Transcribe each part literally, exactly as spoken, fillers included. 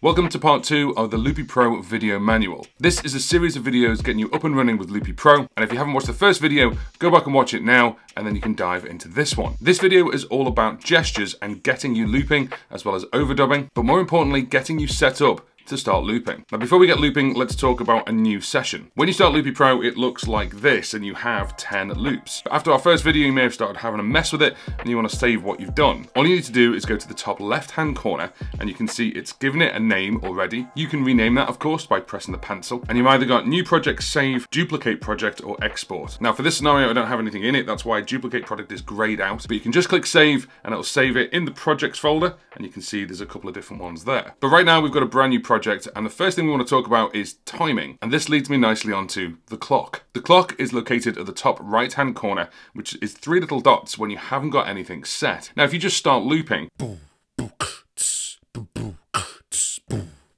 Welcome to part two of the Loopy Pro video manual. This is a series of videos getting you up and running with Loopy Pro, and if you haven't watched the first video, go back and watch it now, and then you can dive into this one. This video is all about gestures and getting you looping, as well as overdubbing, but more importantly, getting you set up to start looping. Now before we get looping, let's talk about a new session. When you start Loopy Pro, it looks like this and you have ten loops. But after our first video, you may have started having a mess with it and you want to save what you've done. All you need to do is go to the top left-hand corner and you can see it's given it a name already. You can rename that, of course, by pressing the pencil. And you've either got new project, save, duplicate project, or export. Now for this scenario, I don't have anything in it. That's why duplicate project is grayed out. But you can just click save and it'll save it in the projects folder. And you can see there's a couple of different ones there. But right now we've got a brand new project. And the first thing we want to talk about is timing. And this leads me nicely onto the clock. The clock is located at the top right-hand corner, which is three little dots when you haven't got anything set. Now, if you just start looping,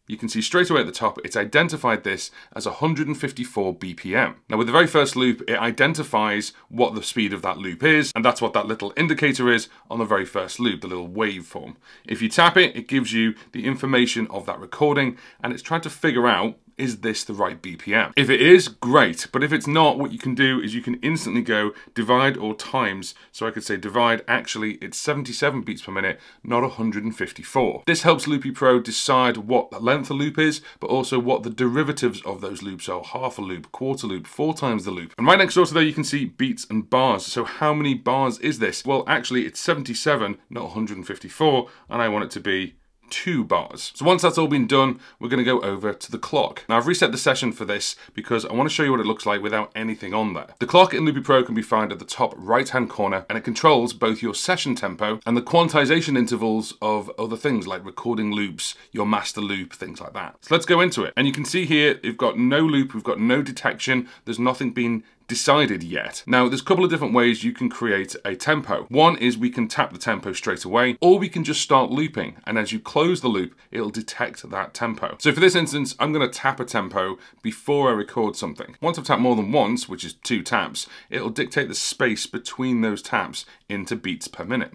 you can see straight away at the top, it's identified this as one hundred fifty-four B P M. Now with the very first loop, it identifies what the speed of that loop is, and that's what that little indicator is on the very first loop, the little waveform. If you tap it, it gives you the information of that recording, and it's trying to figure out, is this the right B P M? If it is, great. But if it's not, what you can do is you can instantly go divide or times. So I could say divide, actually it's seventy-seven beats per minute, not one hundred fifty-four. This helps Loopy Pro decide what the length of loop is, but also what the derivatives of those loops are, half a loop, quarter loop, four times the loop. And right next door to there, you can see beats and bars. So how many bars is this? Well, actually it's seventy-seven, not one hundred fifty-four, and I want it to be two bars. So once that's all been done, we're going to go over to the clock. Now I've reset the session for this because I want to show you what it looks like without anything on there. The clock in Loopy Pro can be found at the top right hand corner, and it controls both your session tempo and the quantization intervals of other things like recording loops, your master loop, things like that. So let's go into it. And you can see here, we've got no loop, we've got no detection, there's nothing being decided yet. Now there's a couple of different ways you can create a tempo. One is we can tap the tempo straight away, or we can just start looping, and as you close the loop it'll detect that tempo. So for this instance I'm going to tap a tempo before I record something. Once I've tapped more than once, which is two taps, it'll dictate the space between those taps into beats per minute.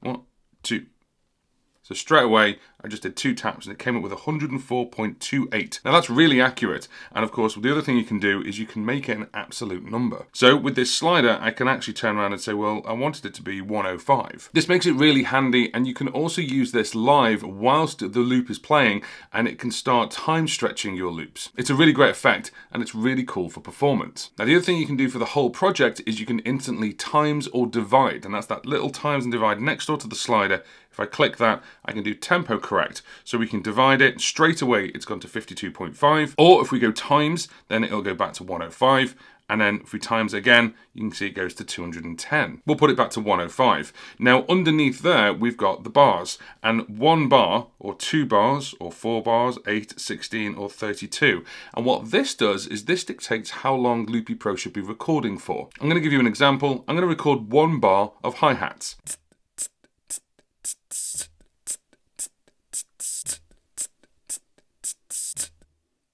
One, two. So straight away, I just did two taps and it came up with one hundred four point two eight. Now that's really accurate. And of course, the other thing you can do is you can make it an absolute number. So with this slider, I can actually turn around and say, well, I wanted it to be one oh five. This makes it really handy. And you can also use this live whilst the loop is playing, and it can start time stretching your loops. It's a really great effect and it's really cool for performance. Now the other thing you can do for the whole project is you can instantly times or divide. And that's that little times and divide next door to the slider. If I click that, I can do tempo correct. So we can divide it straight away. It's gone to fifty-two point five. Or if we go times, then it'll go back to one oh five. And then if we times again, you can see it goes to two hundred ten. We'll put it back to one oh five. Now underneath there, we've got the bars, and one bar or two bars or four bars, eight, sixteen or thirty-two. And what this does is this dictates how long Loopy Pro should be recording for. I'm going to give you an example. I'm going to record one bar of hi-hats.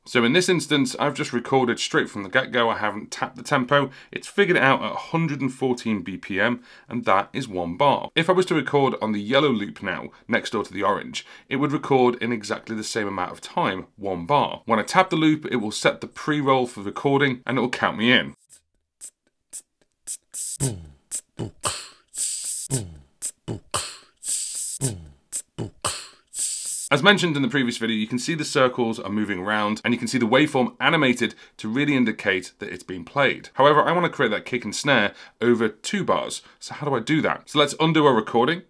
So in this instance, I've just recorded straight from the get-go. I haven't tapped the tempo. It's figured it out at one hundred fourteen B P M, and that is one bar. If I was to record on the yellow loop now, next door to the orange, it would record in exactly the same amount of time, one bar. When I tap the loop, it will set the pre-roll for recording, and it will count me in. As mentioned in the previous video, you can see the circles are moving around and you can see the waveform animated to really indicate that it's been played. However, I want to create that kick and snare over two bars. So how do I do that? So let's undo our recording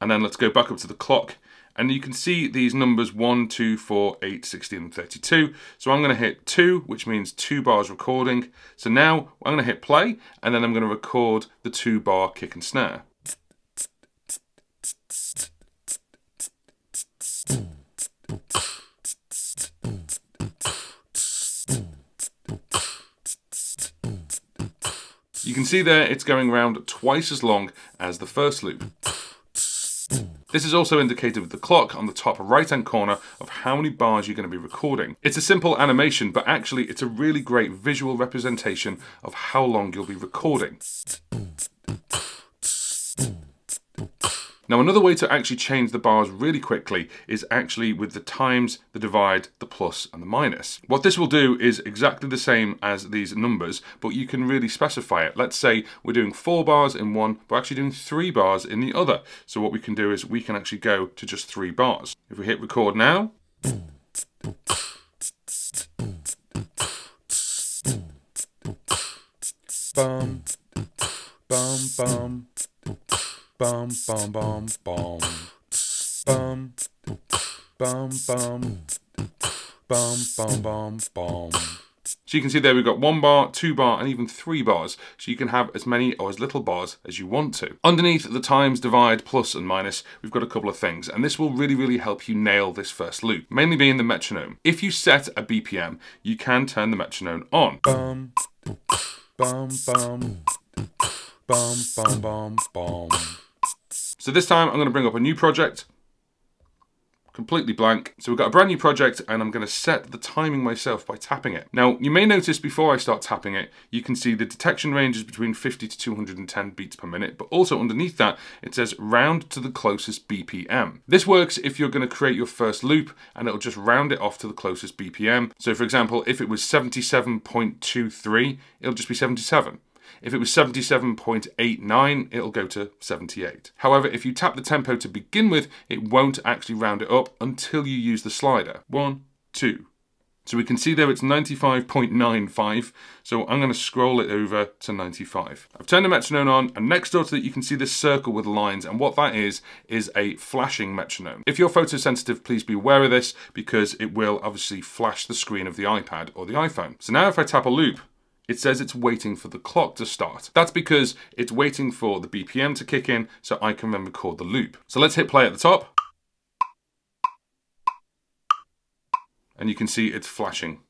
and then let's go back up to the clock. And you can see these numbers one, two, four, eight, sixteen, and thirty-two. So I'm going to hit two, which means two bars recording. So now I'm going to hit play and then I'm going to record the two bar kick and snare. You can see there it's going round twice as long as the first loop. This is also indicated with the clock on the top right hand corner of how many bars you're going to be recording. It's a simple animation, but actually it's a really great visual representation of how long you'll be recording. Now another way to actually change the bars really quickly is actually with the times, the divide, the plus and the minus. What this will do is exactly the same as these numbers, but you can really specify it. Let's say we're doing four bars in one, but actually doing three bars in the other. So what we can do is we can actually go to just three bars. If we hit record now, bum, bum, bum, bum, bum, bum, bum, bum, bum, bum, bum, bum, bum, bum. So you can see there we've got one bar, two bar, and even three bars. So you can have as many or as little bars as you want to. Underneath the times, divide, plus and minus, we've got a couple of things, and this will really, really help you nail this first loop, mainly being the metronome. If you set a B P M, you can turn the metronome on. Bum, bum, bum, bum, bum, bum, bum. So this time I'm gonna bring up a new project, completely blank. So we've got a brand new project and I'm going to set the timing myself by tapping it. Now you may notice before I start tapping it, you can see the detection range is between fifty to two hundred and ten beats per minute, but also underneath that it says round to the closest B P M. This works if you're going to create your first loop and it'll just round it off to the closest B P M. So for example, if it was seventy-seven point two three, it'll just be seventy-seven. If it was seventy-seven point eight nine, it'll go to seventy-eight. However, if you tap the tempo to begin with, it won't actually round it up until you use the slider. One, two. So we can see there it's ninety-five point nine five. So I'm going to scroll it over to ninety-five. I've turned the metronome on, and next door to that you can see this circle with lines, and what that is is a flashing metronome. If you're photosensitive, please be aware of this because it will obviously flash the screen of the iPad or the iPhone. So now if I tap a loop, it says it's waiting for the clock to start. That's because it's waiting for the B P M to kick in so I can then record the loop. So let's hit play at the top. And you can see it's flashing.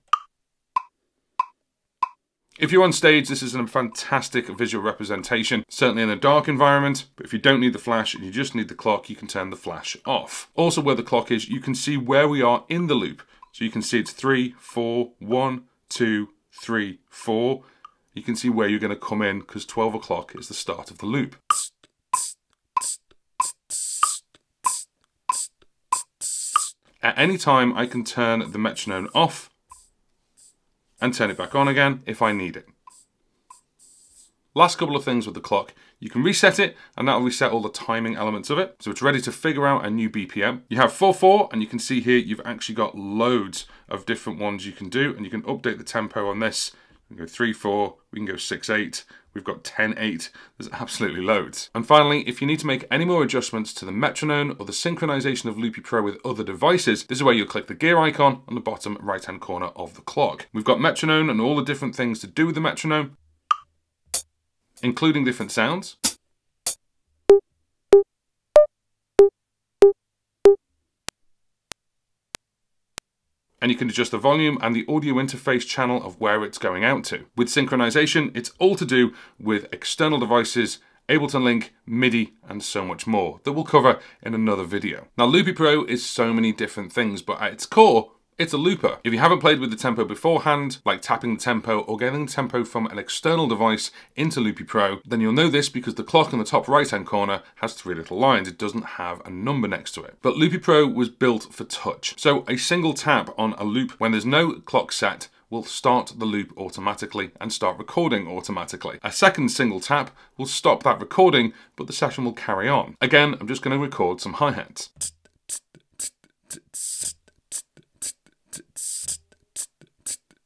If you're on stage, this is a fantastic visual representation, certainly in a dark environment, but if you don't need the flash and you just need the clock, you can turn the flash off. Also where the clock is, you can see where we are in the loop. So you can see it's three, four, one, two, three, four, you can see where you're going to come in because twelve o'clock is the start of the loop. At any time I can turn the metronome off and turn it back on again if I need it. Last couple of things with the clock, you can reset it and that'll reset all the timing elements of it. So it's ready to figure out a new B P M. You have four four and you can see here you've actually got loads of different ones you can do and you can update the tempo on this. We can go three four, we can go six eight, we've got ten eight, there's absolutely loads. And finally, if you need to make any more adjustments to the metronome or the synchronization of Loopy Pro with other devices, this is where you'll click the gear icon on the bottom right hand corner of the clock. We've got metronome and all the different things to do with the metronome, including different sounds. And you can adjust the volume and the audio interface channel of where it's going out to. With synchronization, it's all to do with external devices, Ableton Link, MIDI, and so much more that we'll cover in another video. Now, Loopy Pro is so many different things, but at its core, it's a looper. If you haven't played with the tempo beforehand, like tapping the tempo or getting the tempo from an external device into Loopy Pro, then you'll know this because the clock in the top right-hand corner has three little lines. It doesn't have a number next to it. But Loopy Pro was built for touch. So a single tap on a loop when there's no clock set will start the loop automatically and start recording automatically. A second single tap will stop that recording, but the session will carry on. Again, I'm just going to record some hi-hats.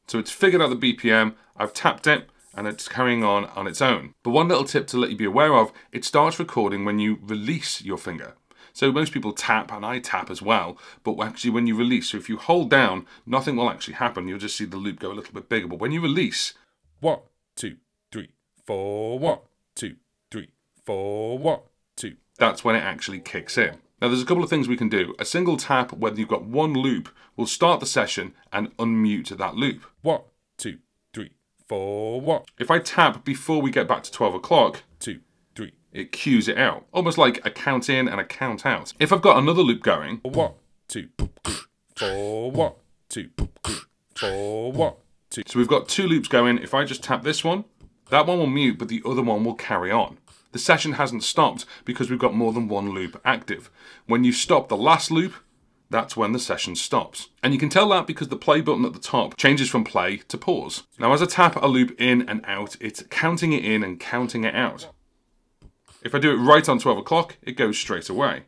So it's figured out the B P M, I've tapped it, and it's carrying on on its own. But one little tip to let you be aware of, it starts recording when you release your finger. So most people tap, and I tap as well, but actually when you release, so if you hold down, nothing will actually happen, you'll just see the loop go a little bit bigger. But when you release, one, two, three, four, one, two, three, four, one, two, that's when it actually kicks in. Now there's a couple of things we can do. A single tap, whether you've got one loop, will start the session and unmute that loop. One, two, three, four, one. If I tap before we get back to twelve o'clock, two, three, it cues it out. Almost like a count in and a count out. If I've got another loop going, one, two, three, four, one, two, three, four, one, two. So we've got two loops going. If I just tap this one, that one will mute, but the other one will carry on. the session hasn't stopped because we've got more than one loop active. When you stop the last loop, that's when the session stops. And you can tell that because the play button at the top changes from play to pause. Now, as I tap a loop in and out, it's counting it in and counting it out. If I do it right on twelve o'clock, it goes straight away.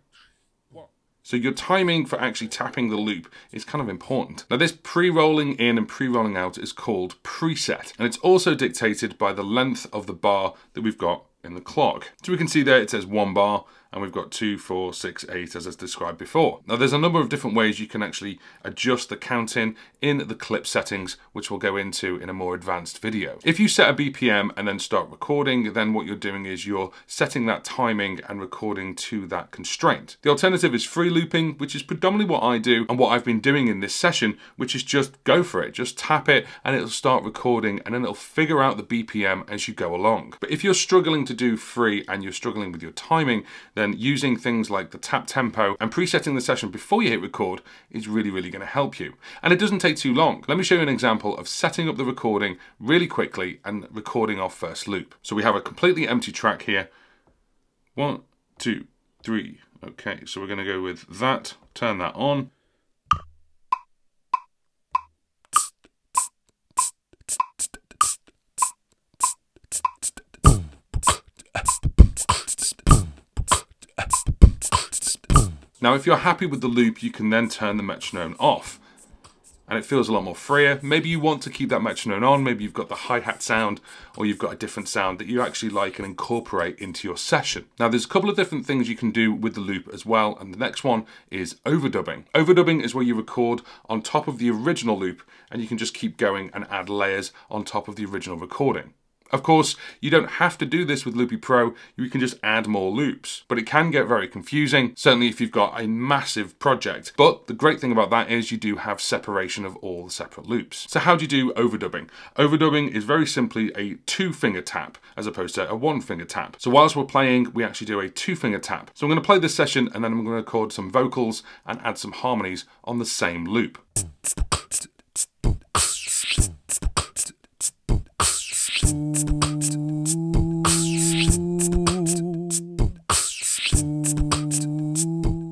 So your timing for actually tapping the loop is kind of important. Now, this pre-rolling in and pre-rolling out is called preset, and it's also dictated by the length of the bar that we've got in the clock. So we can see there it says one bar, and we've got two, four, six, eight, as I described before. Now, there's a number of different ways you can actually adjust the counting in the clip settings, which we'll go into in a more advanced video. If you set a B P M and then start recording, then what you're doing is you're setting that timing and recording to that constraint. The alternative is free looping, which is predominantly what I do and what I've been doing in this session, which is just go for it. Just tap it and it'll start recording, and then it'll figure out the B P M as you go along. But if you're struggling to do free and you're struggling with your timing, then using things like the tap tempo and presetting the session before you hit record is really, really going to help you. And it doesn't take too long. Let me show you an example of setting up the recording really quickly and recording our first loop. So we have a completely empty track here. One, two, three. Okay, so we're going to go with that, turn that on. Now, if you're happy with the loop, you can then turn the metronome off, and it feels a lot more freer. Maybe you want to keep that metronome on, maybe you've got the hi-hat sound, or you've got a different sound that you actually like and incorporate into your session. Now, there's a couple of different things you can do with the loop as well, and the next one is overdubbing. Overdubbing is where you record on top of the original loop, and you can just keep going and add layers on top of the original recording. Of course, you don't have to do this with Loopy Pro, you can just add more loops, but it can get very confusing, certainly if you've got a massive project. But the great thing about that is you do have separation of all the separate loops. So how do you do overdubbing? Overdubbing is very simply a two finger tap as opposed to a one finger tap. So whilst we're playing, we actually do a two finger tap. So I'm going to play this session and then I'm going to record some vocals and add some harmonies on the same loop.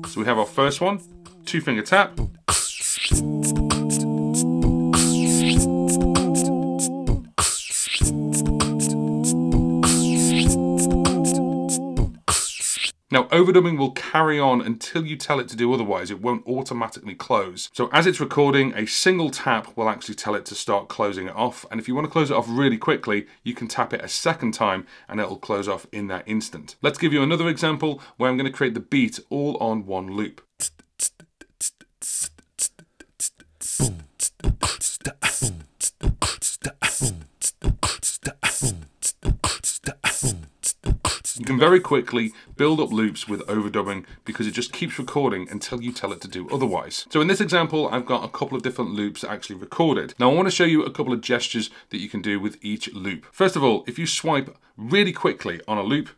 So we have our first one, two finger tap. Now, overdubbing will carry on until you tell it to do otherwise. It won't automatically close. So as it's recording, a single tap will actually tell it to start closing it off. And if you want to close it off really quickly, you can tap it a second time and it'll close off in that instant. Let's give you another example where I'm going to create the beat all on one loop. You can very quickly build up loops with overdubbing because it just keeps recording until you tell it to do otherwise. So in this example, I've got a couple of different loops actually recorded. Now I want to show you a couple of gestures that you can do with each loop. First of all, if you swipe really quickly on a loop,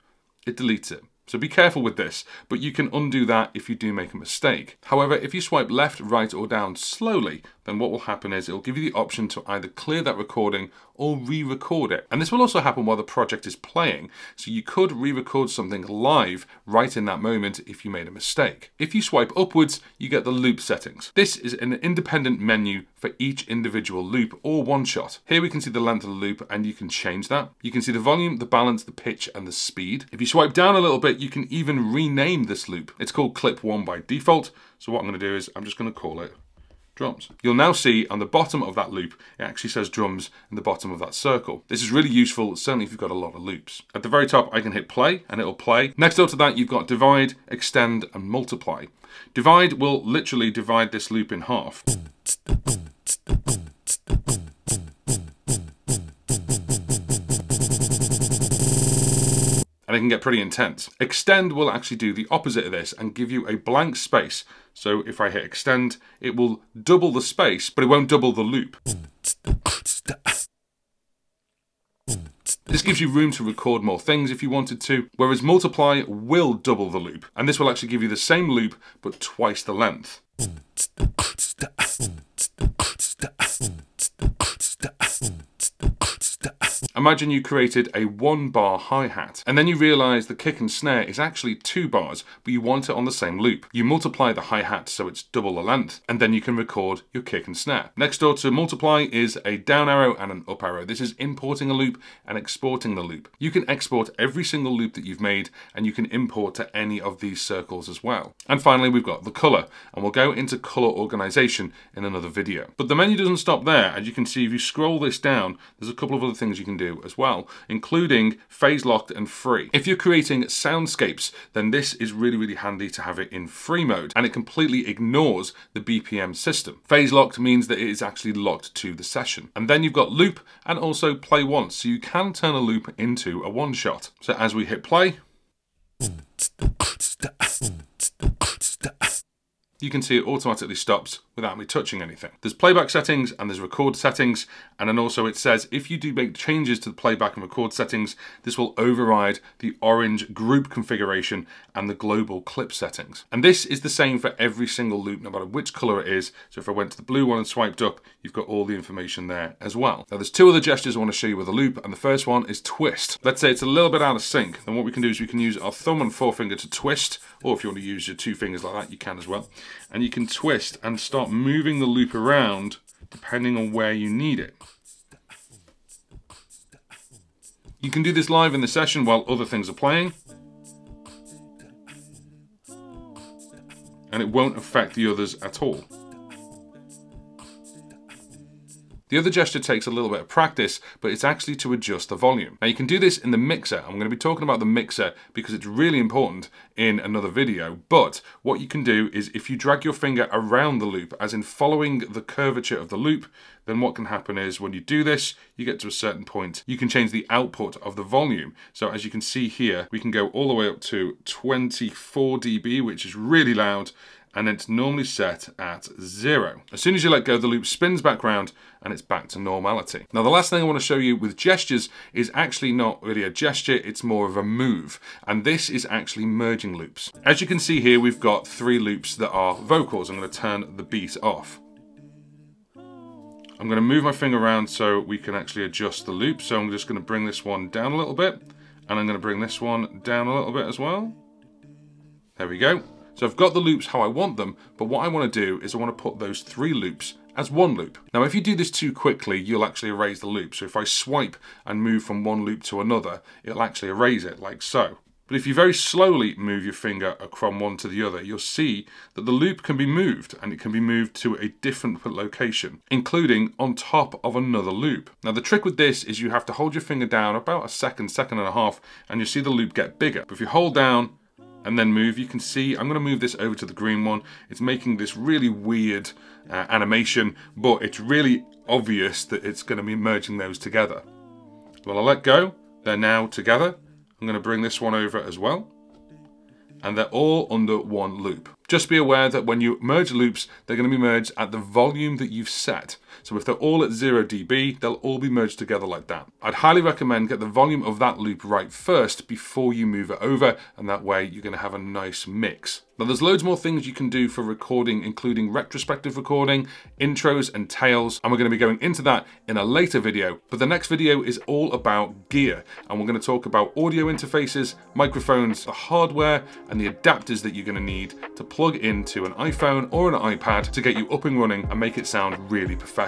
it deletes it. So be careful with this, but you can undo that if you do make a mistake. However, if you swipe left, right, or down slowly, then what will happen is it'll give you the option to either clear that recording or re-record it. And this will also happen while the project is playing. So you could re-record something live right in that moment if you made a mistake. If you swipe upwards, you get the loop settings. This is an independent menu for each individual loop or one shot. Here we can see the length of the loop and you can change that. You can see the volume, the balance, the pitch, and the speed. If you swipe down a little bit, you can even rename this loop. It's called clip one by default. So what I'm going to do is I'm just going to call it drums. You'll now see on the bottom of that loop, it actually says drums in the bottom of that circle. This is really useful, certainly if you've got a lot of loops. At the very top, I can hit play and it'll play. Next up to that, you've got divide, extend, and multiply. Divide will literally divide this loop in half. And it can get pretty intense. Extend will actually do the opposite of this and give you a blank space. So if I hit extend, it will double the space, but it won't double the loop. This gives you room to record more things if you wanted to, whereas multiply will double the loop. And this will actually give you the same loop, but twice the length. Imagine you created a one bar hi-hat, and then you realize the kick and snare is actually two bars, but you want it on the same loop. You multiply the hi-hat so it's double the length, and then you can record your kick and snare. Next door to multiply is a down arrow and an up arrow. This is importing a loop and exporting the loop. You can export every single loop that you've made, and you can import to any of these circles as well. And finally, we've got the color, and we'll go into color organization in another video. But the menu doesn't stop there. As you can see, if you scroll this down, there's a couple of other things you can do as well, including phase locked and free. If you're creating soundscapes, then this is really, really handy to have it in free mode, and it completely ignores the B P M system. Phase locked means that it is actually locked to the session. And then you've got loop and also play once. So you can turn a loop into a one shot. So as we hit play, you can see it automatically stops without me touching anything. There's playback settings and there's record settings, and then also it says if you do make changes to the playback and record settings, this will override the orange group configuration and the global clip settings. And this is the same for every single loop, no matter which color it is. So if I went to the blue one and swiped up, you've got all the information there as well. Now there's two other gestures I want to show you with a loop, and the first one is twist. Let's say it's a little bit out of sync, then what we can do is we can use our thumb and forefinger to twist, or if you want to use your two fingers like that, you can as well. And you can twist and start moving the loop around depending on where you need it. You can do this live in the session while other things are playing, and it won't affect the others at all. The other gesture takes a little bit of practice, but it's actually to adjust the volume. Now you can do this in the mixer. I'm going to be talking about the mixer because it's really important in another video, but what you can do is if you drag your finger around the loop, as in following the curvature of the loop, then what can happen is when you do this, you get to a certain point, you can change the output of the volume. So as you can see here, we can go all the way up to twenty-four decibels, which is really loud, and it's normally set at zero. As soon as you let go, the loop spins back round and it's back to normality. Now, the last thing I want to show you with gestures is actually not really a gesture, it's more of a move. And this is actually merging loops. As you can see here, we've got three loops that are vocals. I'm going to turn the beat off. I'm going to move my finger around so we can actually adjust the loop. So I'm just going to bring this one down a little bit, and I'm going to bring this one down a little bit as well. There we go. So I've got the loops how I want them, but what I want to do is I want to put those three loops as one loop. Now, if you do this too quickly, you'll actually erase the loop. So if I swipe and move from one loop to another, it'll actually erase it like so. But if you very slowly move your finger from one to the other, you'll see that the loop can be moved, and it can be moved to a different location, including on top of another loop. Now the trick with this is you have to hold your finger down about a second, second and a half, and you'll see the loop get bigger. But if you hold down and then move, you can see, I'm going to move this over to the green one. It's making this really weird uh, animation, but it's really obvious that it's going to be merging those together. Well, I'll let go. They're now together. I'm going to bring this one over as well. And they're all under one loop. Just be aware that when you merge loops, they're going to be merged at the volume that you've set. So if they're all at zero decibels, they'll all be merged together like that. I'd highly recommend get the volume of that loop right first before you move it over, and that way you're going to have a nice mix. Now there's loads more things you can do for recording, including retrospective recording, intros and tails, and we're going to be going into that in a later video. But the next video is all about gear, and we're going to talk about audio interfaces, microphones, the hardware, and the adapters that you're going to need to plug into an iPhone or an iPad to get you up and running and make it sound really professional.